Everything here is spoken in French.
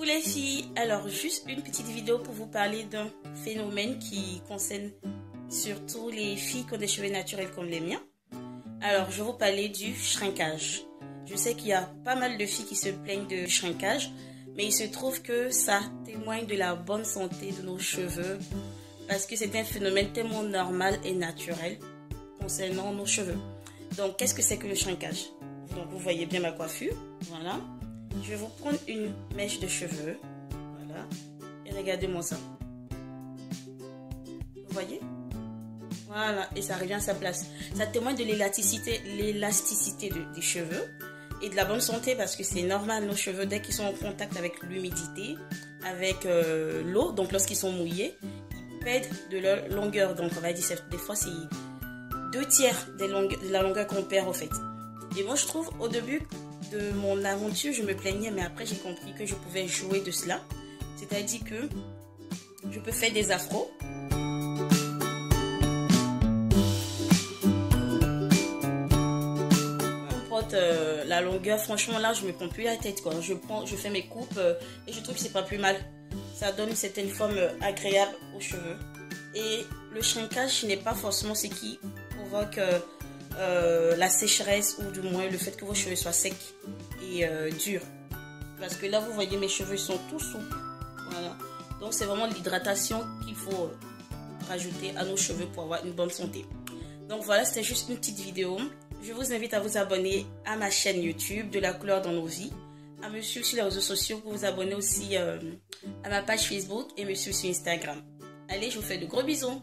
Coucou les filles, alors juste une petite vidéo pour vous parler d'un phénomène qui concerne surtout les filles qui ont des cheveux naturels comme les miens. Alors je vais vous parler du shrinkage. Je sais qu'il y a pas mal de filles qui se plaignent de shrinkage, mais il se trouve que ça témoigne de la bonne santé de nos cheveux parce que c'est un phénomène tellement normal et naturel concernant nos cheveux. Donc qu'est-ce que c'est que le shrinkage? Donc vous voyez bien ma coiffure, voilà. Je vais vous prendre une mèche de cheveux, voilà, et regardez-moi ça. Vous voyez? Voilà, et ça revient à sa place. Ça témoigne de l'élasticité des cheveux et de la bonne santé parce que c'est normal, nos cheveux, dès qu'ils sont en contact avec l'humidité, avec l'eau, donc lorsqu'ils sont mouillés, ils perdent de leur longueur. Donc on va dire, des fois, c'est 2/3 de la longueur qu'on perd, en fait. Et moi, je trouve, au début de mon aventure, je me plaignais, mais après j'ai compris que je pouvais jouer de cela, c'est-à-dire que je peux faire des afros. N'importe la longueur, franchement là je me prends plus la tête quoi. Je fais mes coupes et je trouve que c'est pas plus mal. Ça donne une certaine forme agréable aux cheveux. Et le shrinkage n'est pas forcément ce qui provoque la sécheresse ou du moins le fait que vos cheveux soient secs et durs, parce que là vous voyez mes cheveux sont tout souples, voilà. Donc c'est vraiment l'hydratation qu'il faut rajouter à nos cheveux pour avoir une bonne santé. Donc voilà, c'était juste une petite vidéo. Je vous invite à vous abonner à ma chaîne YouTube de la couleur dans nos vies, à me suivre sur les réseaux sociaux, pour vous abonner aussi à ma page Facebook et me suivre sur Instagram. Allez, je vous fais de gros bisous.